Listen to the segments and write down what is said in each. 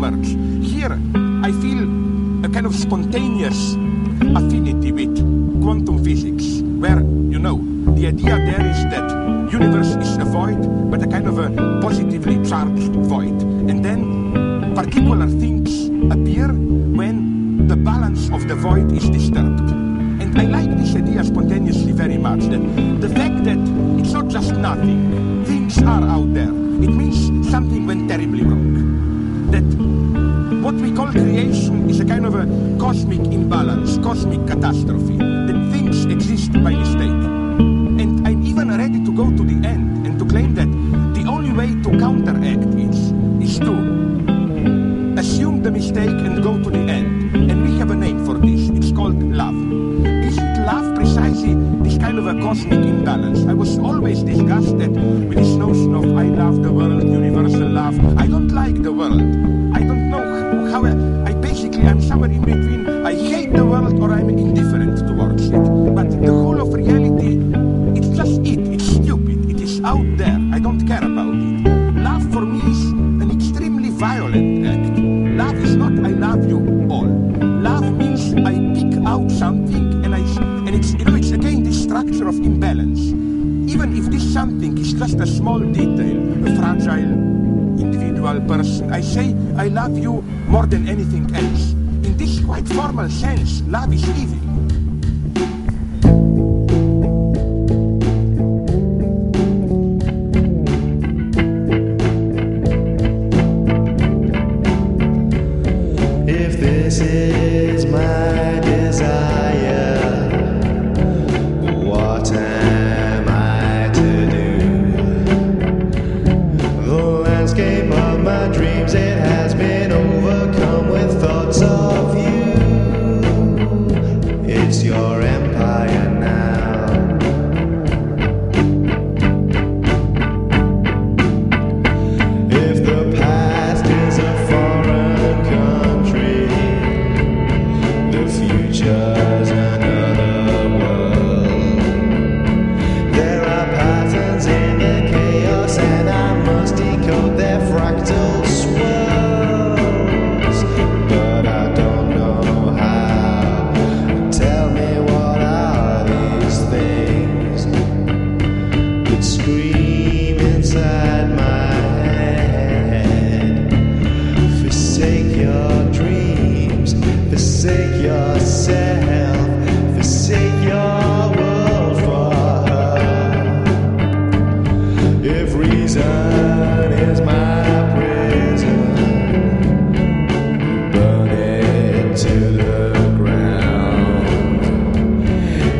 marriage. Here, I feel a kind of spontaneous affinity with quantum physics, where, you know, the idea there is that universe is a void, but a kind of a positively charged void. And then particular things appear when the balance of the void is disturbed. And I like this idea spontaneously very much, that the fact that it's not just nothing, things are out there. It means something went terribly wrong. That what we call creation is a kind of a cosmic imbalance, cosmic catastrophe, that things exist by mistake. And I'm even ready to go to the end and to claim that the only way to counteract it is to assume the mistake and go to the end. And we have a name for this, it's called love. Love precisely this kind of a cosmic imbalance. I was always disgusted with this notion of I love the world, universal love. I don't like the world. I don't know how I basically I'm somewhere in between. I hate the world or I'm indifferent towards it. But the whole of reality, it's just it. It's stupid. It is out there. I don't care about it. Love for me is an extremely violent act. Love is not I love you all. Love means I pick out something. And it's, you know, it's again this structure of imbalance. Even if this something is just a small detail, a fragile individual person, I say I love you more than anything else. In this quite formal sense, love is living. If this is my desire, what am I to do? The landscape of my dreams, it has been overcome with thoughts of you. It's your empire now. If the past is a foreign country, the future's another. Scream inside my head. Forsake your dreams, forsake yourself, forsake your world for her. If reason is my prison, burn it to the ground.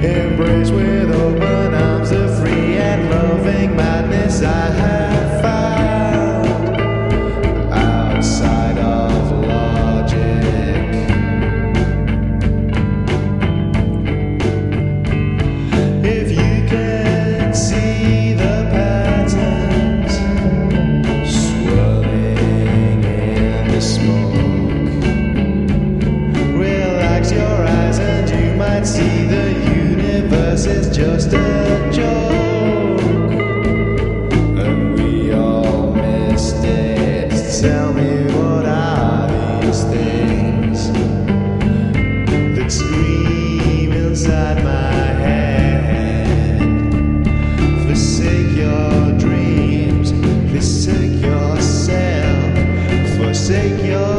Embrace with open arms the free and loving madness I have found outside of logic. If you can see the patterns swirling in the smoke, relax your eyes and you might see the universe is just a joke. Tell me, what are these things that scream inside my head? Forsake your dreams, forsake yourself, forsake your